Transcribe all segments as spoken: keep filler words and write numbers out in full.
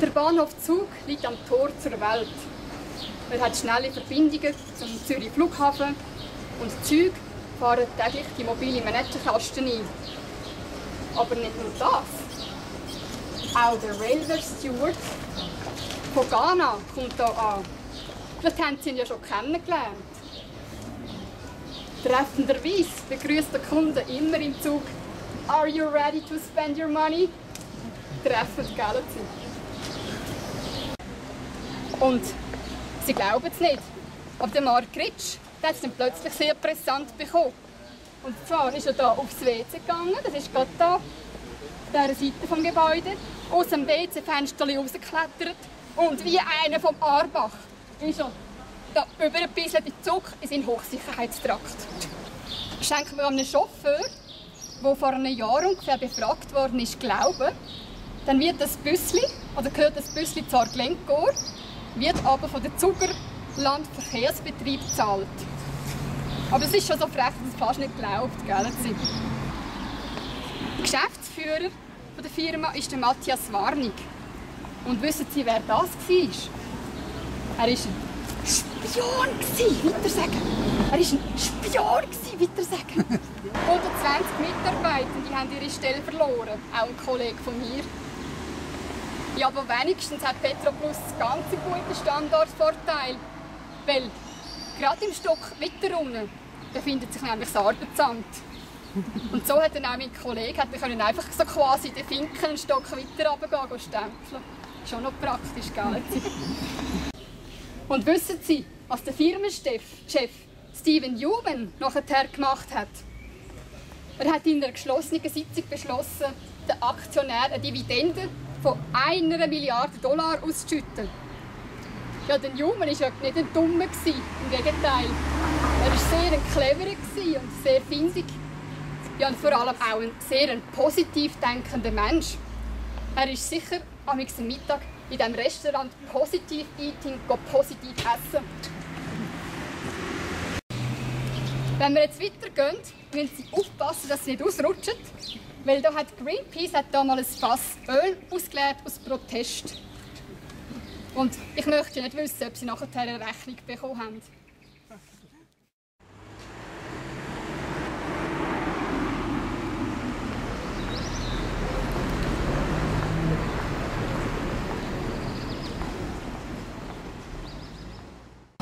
Der Bahnhof Zug liegt am Tor zur Welt. Er hat schnelle Verbindungen zum Zürich Flughafen und Züge fahren täglich die mobile Manettenkasten ein. Aber nicht nur das. Auch der Railverse-Tour von Ghana kommt hier an. Vielleicht haben Sie ihn ja schon kennengelernt. Treffenderweise begrüßt der Kunde immer im Zug: Are you ready to spend your money? Treffend, gell? Und Sie glauben es nicht, aber der Marc Ritsch hat es dann plötzlich sehr präsent bekommen. Und zwar ist er hier aufs W C gegangen, das ist gerade hier, auf dieser Seite des Gebäudes, aus dem W C-Fenster rausgeklettert und wie einer vom Arbach ist er da über ein bisschen den Zug in seinen Hochsicherheitstrakt. Schenken wir einem Chauffeur, der vor einem Jahr ungefähr befragt worden ist, Glauben, dann wird das Büssli, oder gehört das Büssli zur Glencore, wird aber von der Zuger Landverkehrsbetrieb gezahlt. Aber es ist schon so frech, dass es fast nicht glaubt, gell? Der Geschäftsführer der Firma ist der Matthias Warnig. Und wissen Sie, wer das war? Er war ein Spion gewesen, weiter sagen. Er war ein Spion gewesen, weiter sagen. hundertzwanzig Mitarbeitende haben ihre Stelle verloren, auch ein Kollege von mir. Ja, aber wenigstens hat Petroplus ganz guten Standortvorteil, weil gerade im Stock weiter unten befindet sich nämlich das Arbeitsamt. Und so hat dann auch mein Kollege hat können einfach so quasi den Finken einen Stock weiter runtergehen und stempeln. Schon noch praktisch, gell? Und wissen Sie, was der Firmenchef Steven Newman nachher gemacht hat? Er hat in einer geschlossenen Sitzung beschlossen, den Aktionären eine Dividende von einer Milliarde Dollar auszuschütten. Ja, der Newman war ja nicht ein Dummer, im Gegenteil. Er war sehr ein cleverer und sehr findig. Ja, und vor allem auch ein sehr ein positiv denkender Mensch. Er ist sicher am nächsten Mittag in diesem Restaurant Positiv Eating positiv essen. Wenn wir jetzt weitergehen, müssen Sie aufpassen, dass Sie nicht ausrutschen. Weil da hat Greenpeace hat da mal ein Fass Öl ausgeleert aus Protest. Und ich möchte nicht wissen, ob Sie nachher eine Rechnung bekommen haben.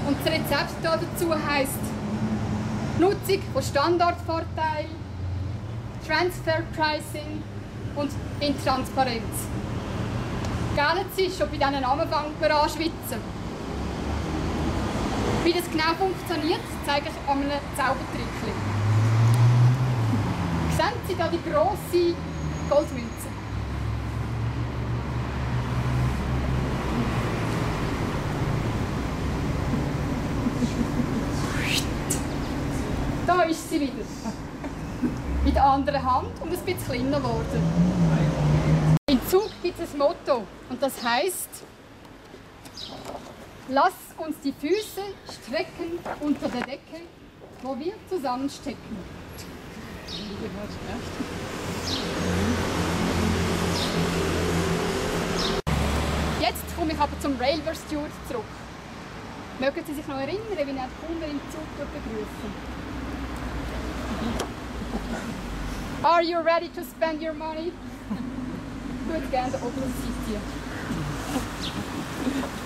Und das Rezept dazu heisst Nutzung von Standortvorteil, Transfer Pricing und Intransparenz. Gell, Sie schon bei diesen Namenbanken anschwitzen. Wie das genau funktioniert, zeige ich an einem Zaubertrick. Sehen Sie hier die grosse Goldmünze? Da ist sie wieder. Mit der anderen Hand und ein bisschen kleiner geworden. Im Zug gibt es ein Motto und das heisst: Lass uns die Füße strecken unter der Decke, wo wir zusammenstecken. Jetzt komme ich aber zum Railverse-Tour zurück. Mögen Sie sich noch erinnern, wie ich den Kunden im Zug begrüßen? Are you ready to spend your money? Gut, gerne, oben sitzt ihr.